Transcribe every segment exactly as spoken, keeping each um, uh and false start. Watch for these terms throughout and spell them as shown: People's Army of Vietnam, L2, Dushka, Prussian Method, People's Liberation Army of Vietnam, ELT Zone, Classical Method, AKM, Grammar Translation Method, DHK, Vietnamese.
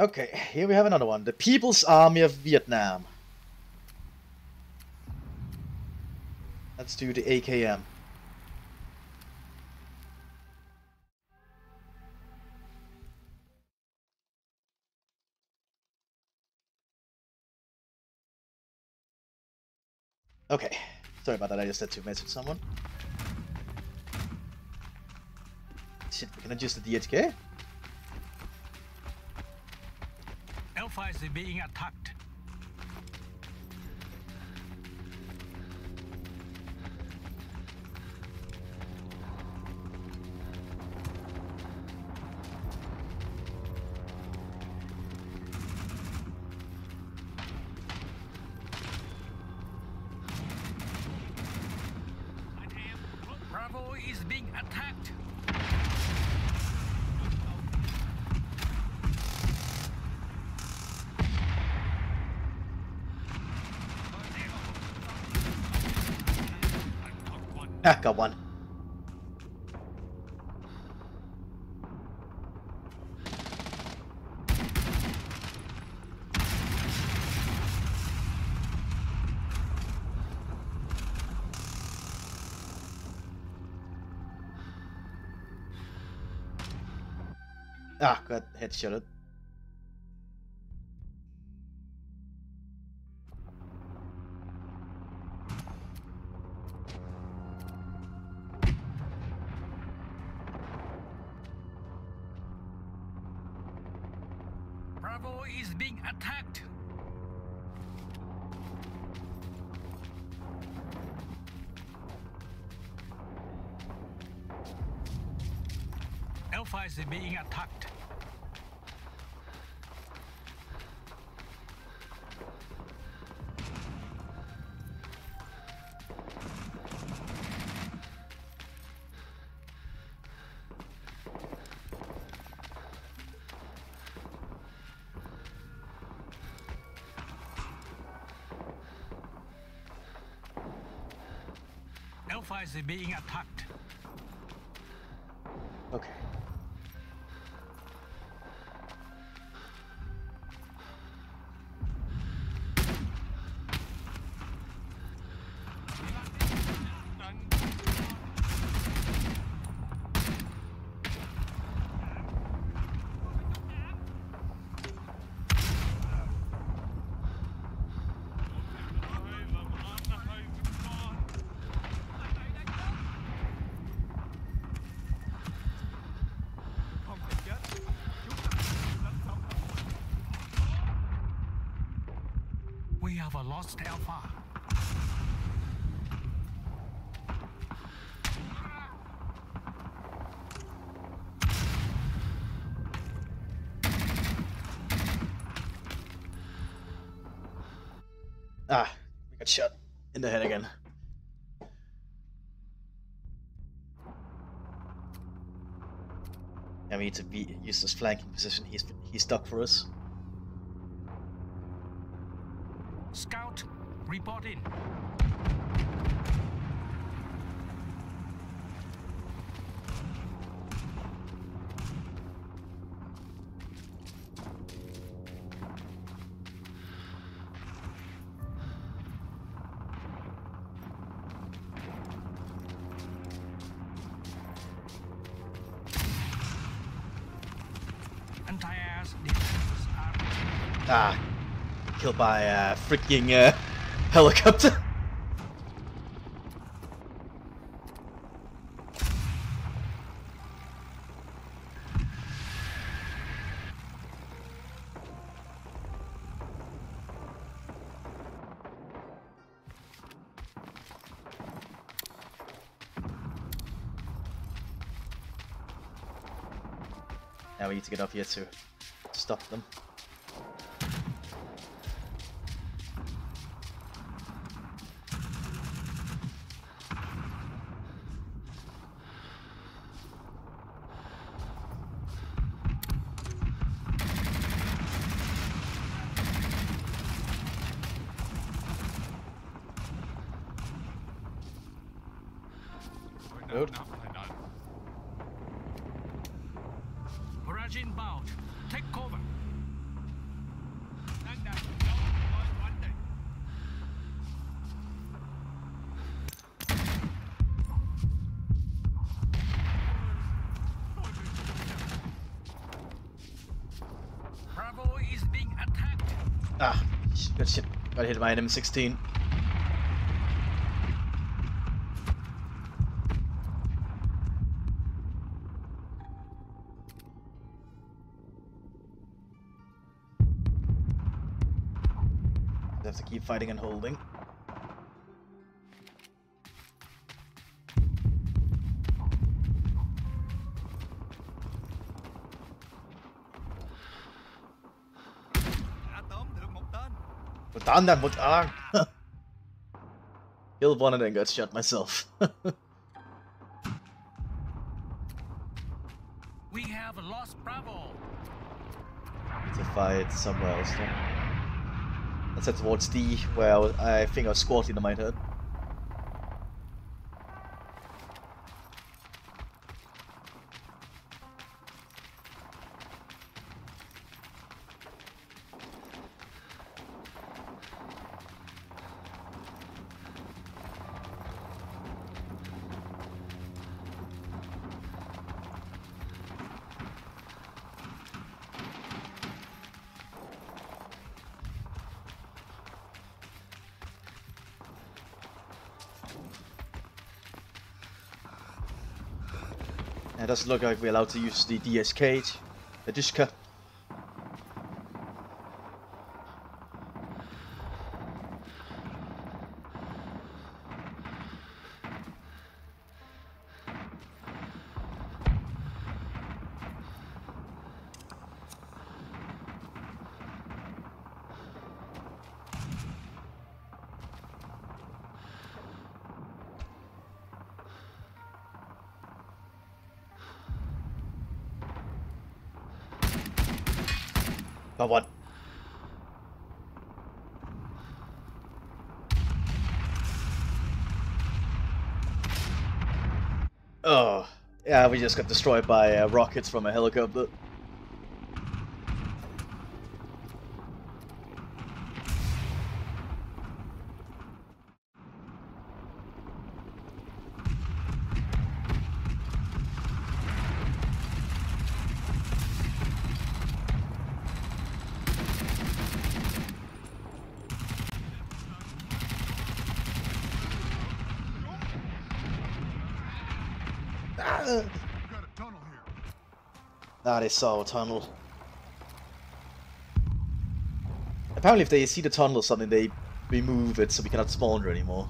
Okay, here we have another one. The People's Army of Vietnam. Let's do the A K M. Okay, sorry about that, I just had to message someone. Shit, we cannot use the D H K? Alpha is being attacked. Ah, got one. Ah, got headshotted. Alpha is being attacked. Alpha is being attacked. Okay. We have a lost Alpha. Ah, we got shot in the head again. I mean, to be use this flanking position, he's he's stuck for us. Scout, report in. Entire defenses are... Ah. Killed by a freaking uh, helicopter. Now we need to get up here to stop them. Road. Barrage inbound. Take cover. Ah, good shit. Got hit by an M sixteen. Have to keep fighting and holding. Killed one and then got shot myself. We have lost Bravo. It's a fight somewhere else then. Let's head towards D, where I, was, I think I was squatting in my head. It doesn't look like we're allowed to use the D S K, the Dushka. But what? Oh, yeah, we just got destroyed by uh, rockets from a helicopter. Ah, oh, they saw a tunnel. Apparently if they see the tunnel or something, they remove it so we cannot spawn there anymore.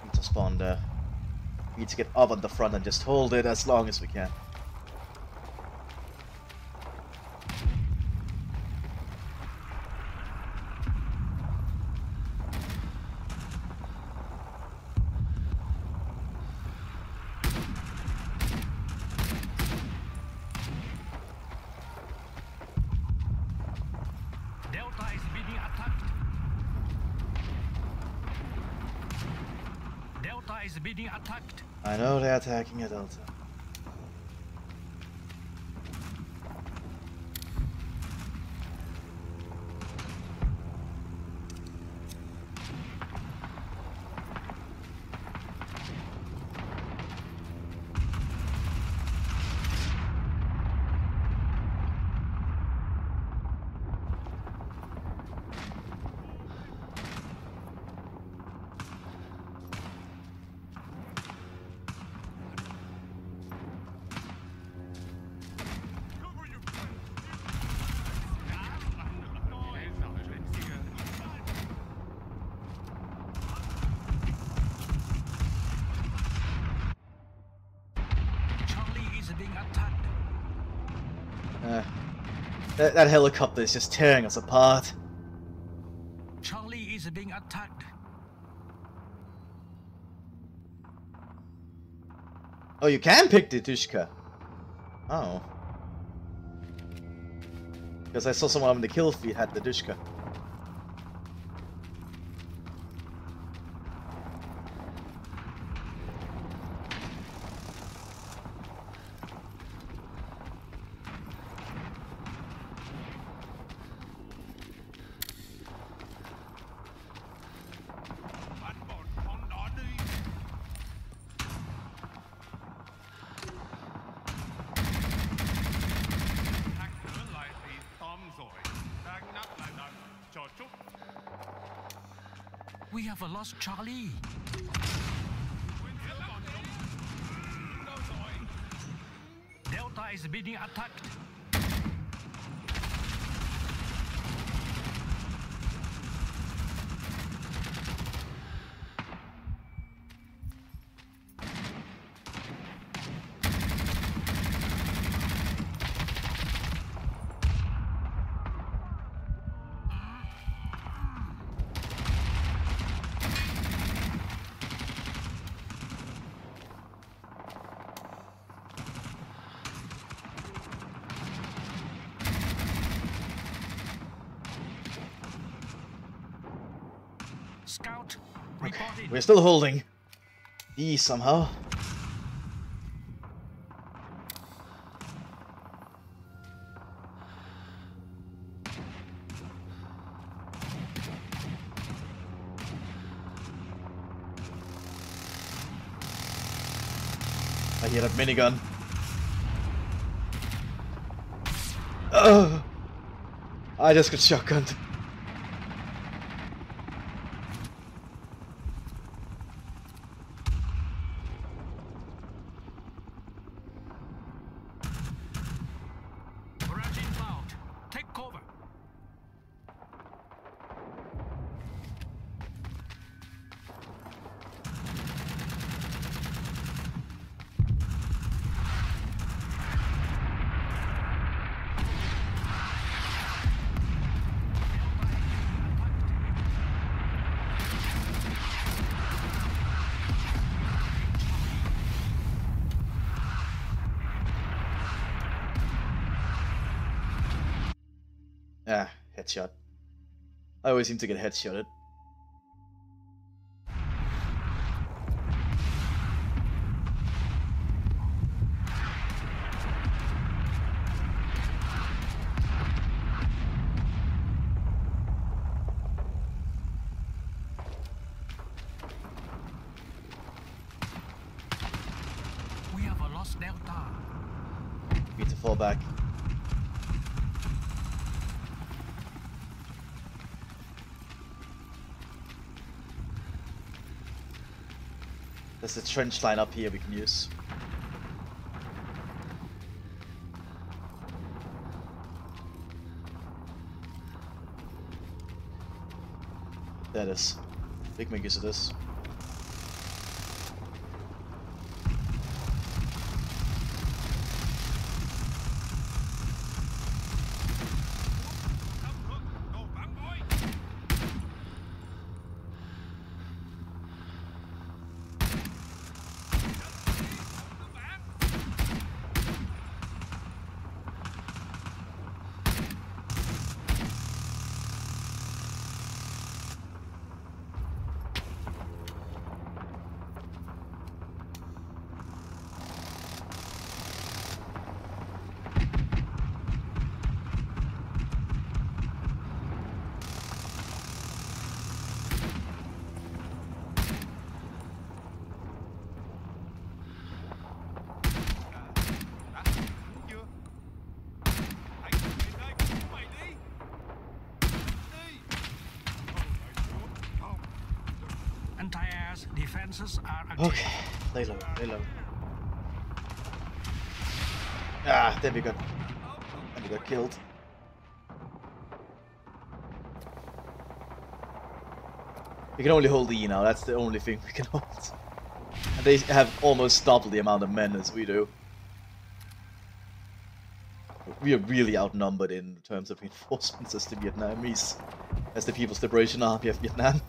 We need to spawn there. We need to get up on the front and just hold it as long as we can. Is being attacked. I know they're attacking a Delta. Uh, that, that helicopter is just tearing us apart. Charlie is being attacked. Oh, you can pick the Dushka. Oh. Because I saw someone on the kill feed had the Dushka. We have a lost Charlie. Delta is being attacked. We're still holding E somehow. I hear that minigun. Ugh. I just got shotgunned. Ah, headshot. I always seem to get headshotted. We have a lost Delta. We need to fall back. There's a trench line up here we can use. There it is. We can make use of this. Defenses are active. Okay, lay low, lay low. Ah, there we go. And we got killed. We can only hold E now, that's the only thing we can hold. And they have almost double the amount of men as we do. We are really outnumbered in terms of reinforcements as the Vietnamese, as the People's Liberation Army of Vietnam.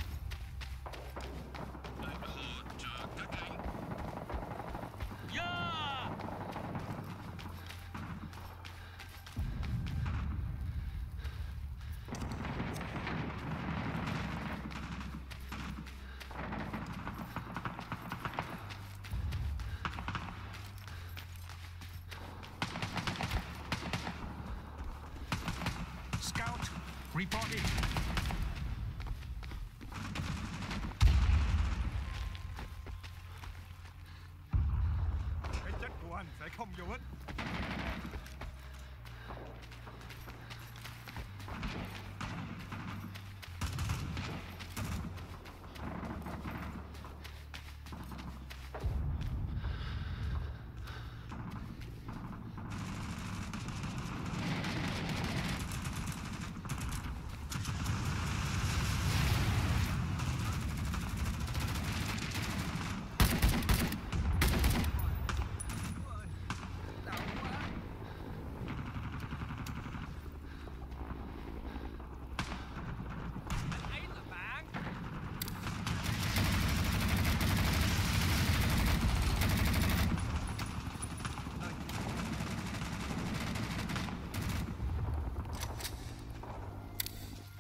Reporting.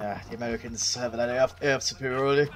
Ah, the Americans have an air, air superiority.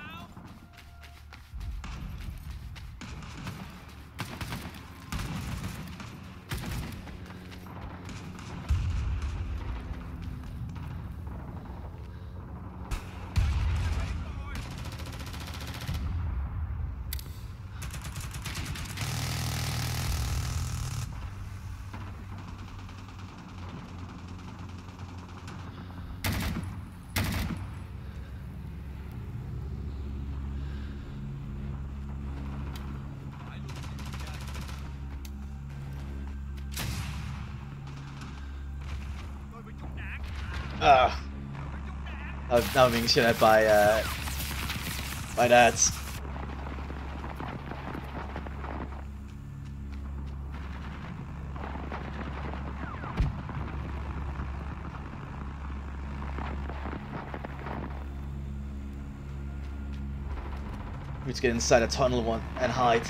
Uh, now I'm being shot at by, uh, by dads. We need to get inside a tunnel one and hide.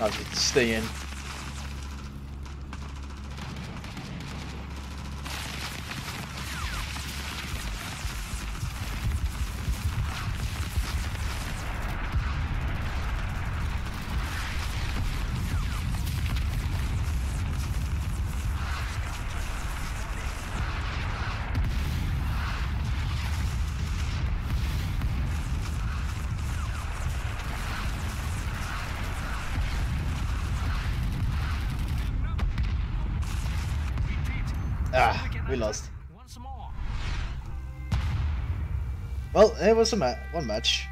I'll just stay in. Ah, we lost. Well, it was a ma one match.